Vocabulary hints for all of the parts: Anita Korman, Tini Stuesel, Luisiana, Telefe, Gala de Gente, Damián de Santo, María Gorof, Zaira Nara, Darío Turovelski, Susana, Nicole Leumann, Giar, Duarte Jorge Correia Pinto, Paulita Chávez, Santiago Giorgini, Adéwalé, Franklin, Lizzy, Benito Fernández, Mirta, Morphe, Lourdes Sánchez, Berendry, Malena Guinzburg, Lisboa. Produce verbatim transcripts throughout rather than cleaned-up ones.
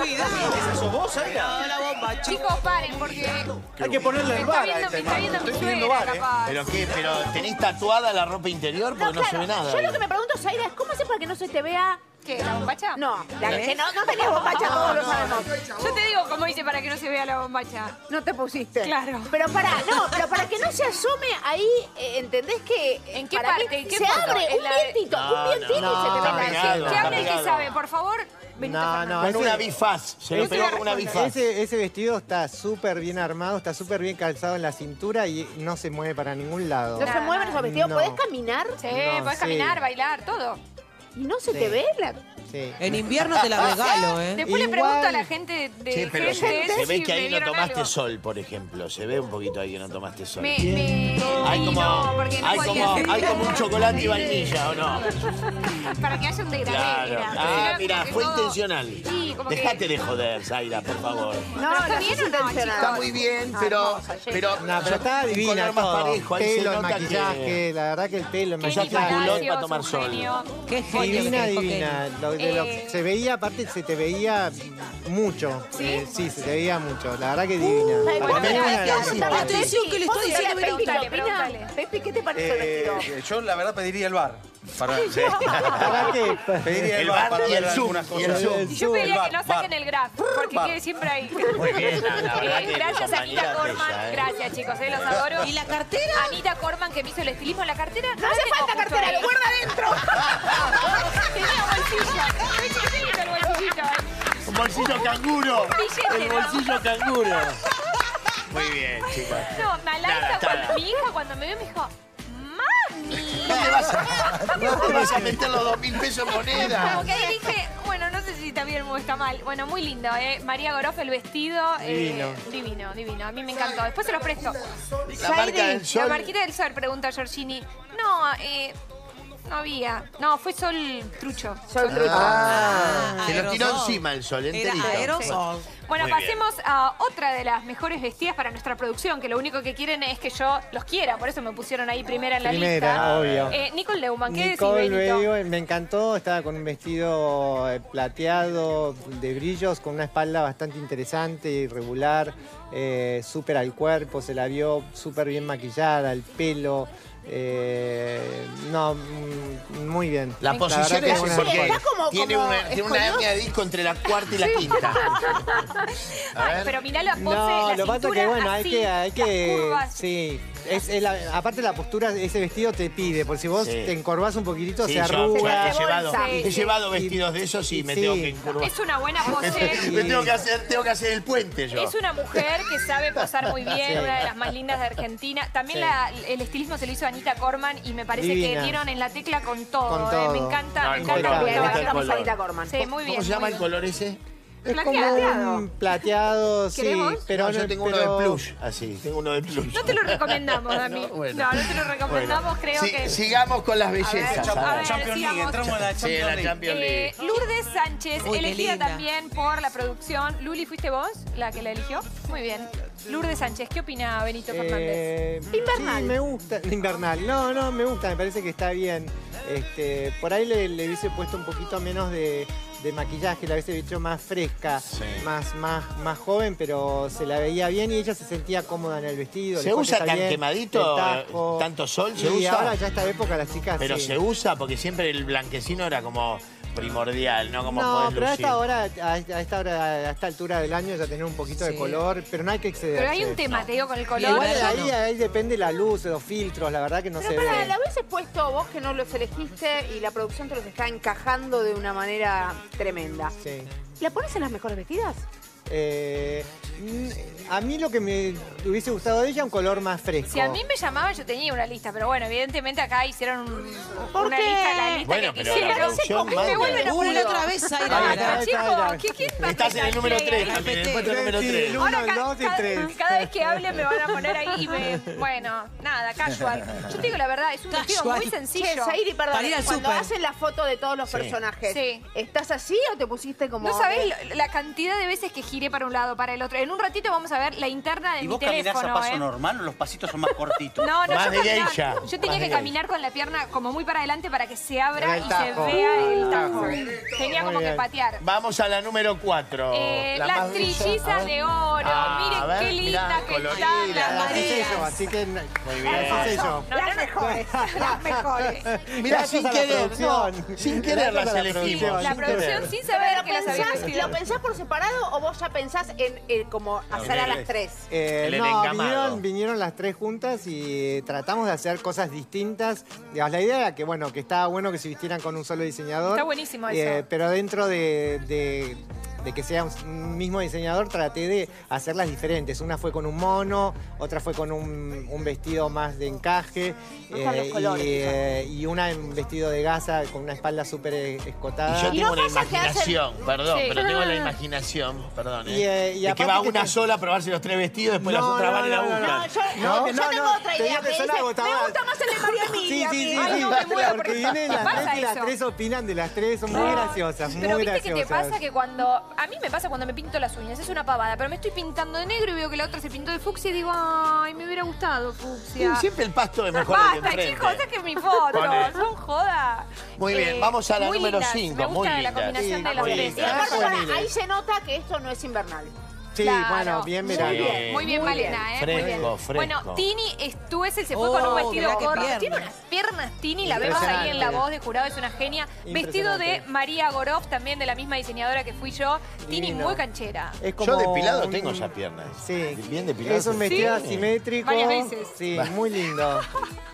Cuidado. Esa sos vos, Aira. No, la bomba. Chicos, paren, porque... Hay que ponerle el bar a este, hermano. Estoy pidiendo bar, ¿eh? ¿Pero qué? ¿Pero tenés tatuada la ropa interior? Porque no se ve nada. Yo lo que me pregunto, Aira, es cómo haces para que no se te vea... ¿Qué? ¿La bombacha? No, la leche no, no tenés bombacha, no, todos no, lo sabemos. No, yo te digo cómo hice para que no se vea la bombacha. No te pusiste. Claro. Pero para, no, pero para que no se asome ahí, eh, ¿entendés que? ¿En qué para parte? ¿En qué se punto? Abre un vientito, no, un vientito no, y se te va a decir. Que hable el que sabe, por favor. No, no, con una bifaz. Se lo pegó con una bifaz. Ese, ese vestido está súper bien armado, está súper bien calzado en la cintura y no se mueve para ningún lado. No, no se mueve esos vestidos. No. ¿Podés caminar? Sí, no, podés sí. caminar, bailar, todo. ¿Y no se sí. te ve la...? Sí. En invierno te la regalo, ¿eh? Después igual... le pregunto a la gente de... Sí, pero gente, se, se ve si que ahí no tomaste algo. Sol, por ejemplo. Se ve un poquito ahí que no tomaste sol. Me, me... Hay como, no, no hay, como, hay como un chocolate y vainilla, ¿o no? Para que haya un degradé. Claro. Ah, mira, fue todo... intencional. Sí, dejate que... de joder, Zaira, por favor. No, está bien o no, chicos. Está muy bien, pero... Ah, pero, pero, no, pero está divina todo. Más parejo. El pelo, el maquillaje, la verdad que el pelo, el maquillaje. Culón para tomar sol. Qué divina, divina. De lo que se veía, aparte se te veía mucho. ¿Sí? Eh, sí, se te veía mucho. La verdad que es divina. Uh, bueno, bueno, es la atención que le estoy diciendo. Pepi, ¿qué opinas? Pepi, ¿qué te pareció el vestido? Yo, la verdad, pediría el bar. Para, sí. ¿Para qué? Pediría el, el bar, bar y el sub. Y, el sub. y yo pediría que no saquen bar. el graf, porque bar. quede siempre ahí. Muy bien, la eh, que gracias, Anita Korman. Ella, eh. Gracias, chicos, eh, los adoro. ¿Y la cartera? Anita Korman, que me hizo el estilismo en la cartera. No, no hace falta cartera, lo guarda adentro. Tenía bolsillo. Muy chiquitito el bolsillito. Eh. Un bolsillo canguro. Un billete, el bolsillo ¿no? canguro. Muy bien, chicos. No, Malaika, mi hija cuando me vio me dijo... No te vas a, no te vas a meter los dos mil pesos en moneda. Como que ahí dije, bueno, no sé si está bien o está mal. Bueno, muy lindo, ¿eh? María Gorof, el vestido. Divino. Eh, divino, divino. A mí me encantó. Después se los presto. La marca del sol. La marquita del sol, pregunta Giorgini. No, eh... No había. No, fue sol trucho. Sol trucho. Ah, ah, se lo tiró encima el sol, enterito. Era aerosol. Bueno, muy pasemos bien. A otra de las mejores vestidas para nuestra producción, que lo único que quieren es que yo los quiera. Por eso me pusieron ahí primera en la primera, lista. Primera, obvio. Eh, Nicole Leumann, ¿qué decís, Benito? Me encantó. Estaba con un vestido plateado, de brillos, con una espalda bastante interesante y regular. Eh, súper al cuerpo, se la vio súper bien maquillada, el pelo... Eh, no, muy bien. La posición es porque tiene una hernia de disco entre la cuarta y la quinta. A ver. Ay, pero mirá la pose, no, la lo pasa que bueno, así, hay que, hay que, sí. Es, es la, aparte la postura, ese vestido te pide, porque si vos sí. te encorvás un poquitito, sí, se arruga. Yo, yo he, llevado, sí, he llevado vestidos y, de esos y me sí. tengo que encurvar. Es una buena pose. Sí. Me tengo que hacer, tengo que hacer el puente yo. Es una mujer que sabe posar muy bien, sí. una de las más lindas de Argentina. También sí. la, el estilismo se lo hizo Anita Korman y me parece divina. Que dieron en la tecla con todo. Con todo. Eh. Me encanta, no, me encanta. Bien, bien, Anita Korman. Sí, muy bien. ¿Cómo se llama el color ese? Es como un plateado, sí. Pero no, yo tengo pero... uno de plush, así. Tengo uno de plush. No te lo recomendamos, Dami. No, bueno. no, no te lo recomendamos, bueno. creo sí, que... Sigamos con las bellezas. A ver, Champions League, entramos en la Champions League. Sí, la Champions League. Eh, Lourdes Sánchez, uy, elegida también por la producción. Luli, ¿fuiste vos la que la eligió? Muy bien. Lourdes Sánchez, ¿qué opina Benito Fernández? Eh, Invernal. Sí, me gusta. Invernal. No, no, me gusta, me parece que está bien. Este, por ahí le, le hubiese puesto un poquito menos de... de maquillaje, la hubiese hecho más fresca, sí. más, más, más joven, pero se la veía bien y ella se sentía cómoda en el vestido. ¿Se usa tan bien, quemadito, tajo, tanto sol? ¿Se y usa? Ahora ya esta época las chicas pero sí. se usa porque siempre el blanquecino era como... primordial, ¿no? Como no, pero a esta, hora, a, esta hora, a esta altura del año ya tener un poquito sí. de color, pero no hay que excederse. Pero hay un tema, no. te digo, con el color. Igual ahí, no. ahí depende la luz, los filtros, la verdad que no pero se para, ve. Pero la hubiese puesto vos que no los elegiste y la producción te los está encajando de una manera tremenda. Sí. ¿La pones en las mejores vestidas? Eh, a mí lo que me hubiese gustado de ella, un color más fresco. Si a mí me llamaba, yo tenía una lista, pero bueno, evidentemente acá hicieron un, una qué? lista, la lista bueno, que quisieron. No sé, me vuelven a poner otra vez ahí la chicos, ¿quién va a Estás en el número tres, también, en el número tres. Ahora, uno, dos y tres. Cada vez que hable me van a poner ahí y me... Bueno, nada, casual. Yo te digo la verdad, es un vestido muy sencillo. Zairi, perdón, cuando hacen la foto de todos los personajes, ¿estás así o te pusiste como...? No sabés la cantidad de veces que giré giré para un lado, para el otro. En un ratito vamos a ver la interna de mi teléfono. ¿Y vos caminás a paso ¿eh? normal o los pasitos son más cortitos? No, no, más yo, de ella. yo tenía más que caminar ella. con la pierna como muy para adelante para que se abra y se vea el tajo. Tenía como que patear. Vamos a la número cuatro. Eh, la las trillizas de oro. Ah, miren qué lindas que están las marías. Así que, muy bien. Así no, no, las mejores, las mejores. Mirá, sin querer, no, sin querer las elegimos. La producción sin saber que las habíamos elegido. ¿Lo pensás por separado o vos ya pensás en eh, como hacer a las tres? Eh, no, vinieron, vinieron las tres juntas y tratamos de hacer cosas distintas. Digamos, la idea era que, bueno, que estaba bueno que se vistieran con un solo diseñador. Está buenísimo eso. Eh, pero dentro de... de de que sea un mismo diseñador, traté de hacerlas diferentes. Una fue con un mono, otra fue con un, un vestido más de encaje. Eh, y, colores, eh, y una en vestido de gasa con una espalda súper escotada. Y yo tengo la imaginación, perdón, pero tengo la imaginación, perdón. Es que va una sola a probarse los tres vestidos, después las otras van y la una. No, yo tengo otra idea. Me gusta más el de María Emilia. Sí, sí, sí, porque vienen las tres y las tres opinan de las tres. Son muy graciosas, muy graciosas. Pero viste que te pasa que cuando... A mí me pasa cuando me pinto las uñas, es una pavada, pero me estoy pintando de negro y veo que la otra se pintó de fucsia y digo, ay, me hubiera gustado fucsia. Siempre el pasto es mejor que el frente. Basta, chicos, saquen mi foto, son joda. Muy bien, eh, vamos a la número cinco, me gusta muy linda. La combinación sí, de las tres. Y aparte, para, ahí se nota que esto no es invernal. Sí, claro. Bueno, bien verano. Muy bien, muy bien, muy Malena, bien. ¿eh? Fresco, muy bien. Fresco. Bueno, Tini Stuesel se fue oh, con un vestido gordo. Tiene unas piernas, Tini, la vemos ahí en La Voz de Jurado, es una genia. Vestido de María Gorof, también de la misma diseñadora que fui yo. Tini, Divino. muy canchera. Es como yo depilado un... tengo esas piernas. Sí. Bien depilado. Es un vestido sí. asimétrico. Varias veces. Sí, muy lindo.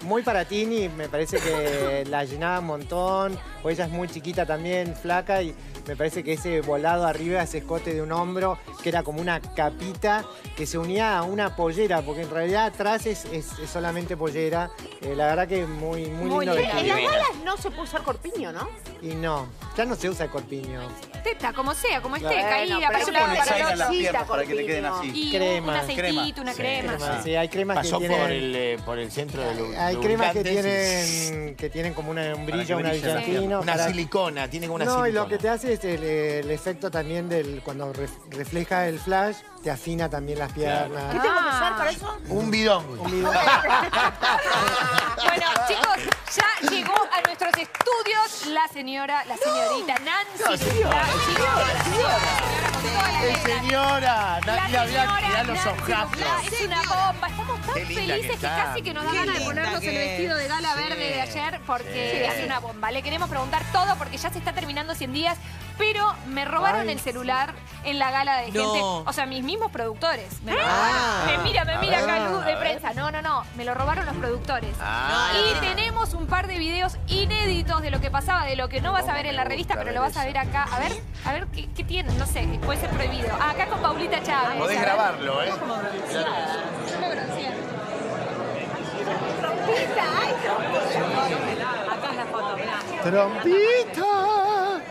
Muy para Tini, me parece que la llenaba un montón. O ella es muy chiquita también, flaca, y me parece que ese volado arriba, ese escote de un hombro, que era como una capita que se unía a una pollera, porque en realidad atrás es, es, es solamente pollera. Eh, la verdad que es muy, muy, muy lindo. En las galas no se puede usar corpiño, ¿no? Y no, ya no se usa corpiño. Teta, como sea, como esté, claro, caída, no, para un lado, para el otro. Para que te queden así. Y crema. Un aceitito, una crema. Sí, crema. Sí, hay cremas Pasó que tienen... Pasó por el, eh, por el centro del lugar. Hay cremas que tienen, y... que tienen como una, un brillo, una brillantina. Una para... silicona, tiene como una no, silicona. No, y lo que te hace es el, el efecto también del cuando re, refleja el flash, te afina también las piernas. ¿Qué tengo que usar para eso? Un bidón. Un bidón. Bueno, chicos, ya llegó a nuestros estudios la señora, la señorita Nancy. Señora, señora, Nancy la Blanca, mirá los ojazos. Es una bomba, estamos tan felices que casi que nos da ganas de ponernos el vestido de gala verde de ayer porque es una bomba. Le queremos preguntar todo porque ya se está terminando cien días, pero me robaron el celular en la gala de gente, o sea, mis mismos productores. Me robaron. Me mira, me mira acá luz de prensa. No, no, no, me lo robaron los productores. Y tenemos un par de videos inéditos de lo que pasaba, de lo que no vas a ver en la revista, pero lo vas a ver acá. A ver, a ver, ¿qué, qué tienen? No sé, puede ser prohibido. Ah, acá con Paulita Chávez. Podés grabarlo, ¿eh? Como bronceada. Yo me bronceé. ¡Trompita! ¡Ay, trompita! Acá es la foto, mirá. ¡Trompita!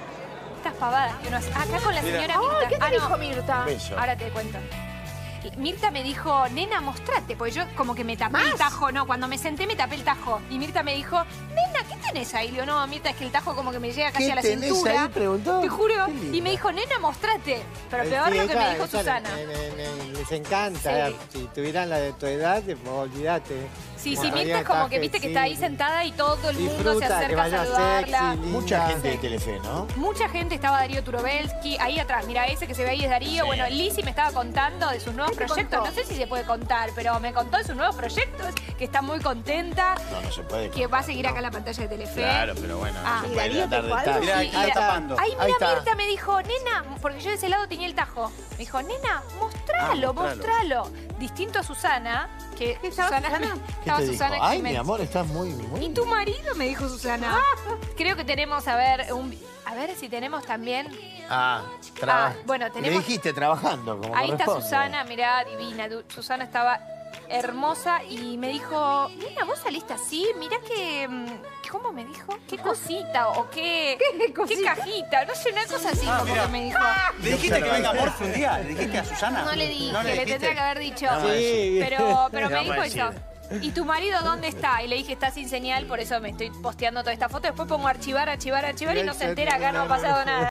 Estas pavadas que uno hace. Acá con la señora Mirta. ¿Qué te dijo Mirta? Ahora te cuento. Mirta me dijo, nena, mostrate, porque yo como que me tapé ¿Más? el tajo, no, cuando me senté me tapé el tajo. Y Mirta me dijo, nena, ¿qué tenés ahí? Digo, no, Mirta, es que el tajo como que me llega casi a la cintura. ¿Qué tenés ahí? Preguntó. Te juro. Y me dijo, nena, mostrate. Pero peor sí, lo que claro, me dijo claro, Susana. Les, les encanta. Sí. Si tuvieran la de tu edad, olvídate. Sí, sí, Mirta es como taje, que viste sí. que está ahí sentada y todo el Disfruta, mundo se acerca a saludarla. Sexy, Mucha gente sí. de Telefe, ¿no? Mucha gente, estaba Darío Turovelski, ahí atrás, mira ese que se ve ahí es Darío. Sí. Bueno, Lizzy me estaba contando de sus nuevos proyectos, contó? no sé si se puede contar, pero me contó de sus nuevos proyectos, que está muy contenta. No, no se puede contar, que va a seguir no. acá en la pantalla de Telefe. Claro, pero bueno, no ah, se puede tratar de estar. Mirá, ahí está tapando. Ahí mira, Mirta me dijo, nena, porque yo de ese lado tenía el tajo. Me dijo, nena, mostralo, ah, mostralo. mostralo. Distinto a Susana, que Susana... Estaba Susana Ay, mi amor, estás muy, muy... ¿Y tu marido? Me dijo Susana. Ah, creo que tenemos, a ver, un... a ver si tenemos también... Ah, tra... ah bueno, tenemos... Le dijiste trabajando, como Ahí está Susana, mirá, divina. Susana estaba hermosa y me dijo... Mira, vos saliste así, mirá que... ¿Cómo me dijo? ¿Qué cosita o qué, ¿Qué, qué cajita? No sé, una cosa así ah, como mira. que me dijo. ¿Le dijiste que venga Morphe un día? ¿Le dijiste a Susana? No le dije, ¿No le, le tendría que haber dicho. No sí. Pero, pero no me dijo eso. ¿Y tu marido dónde está? Y le dije, está sin señal, por eso me estoy posteando toda esta foto. Después pongo archivar, archivar, archivar y no se entera, acá no ha pasado nada.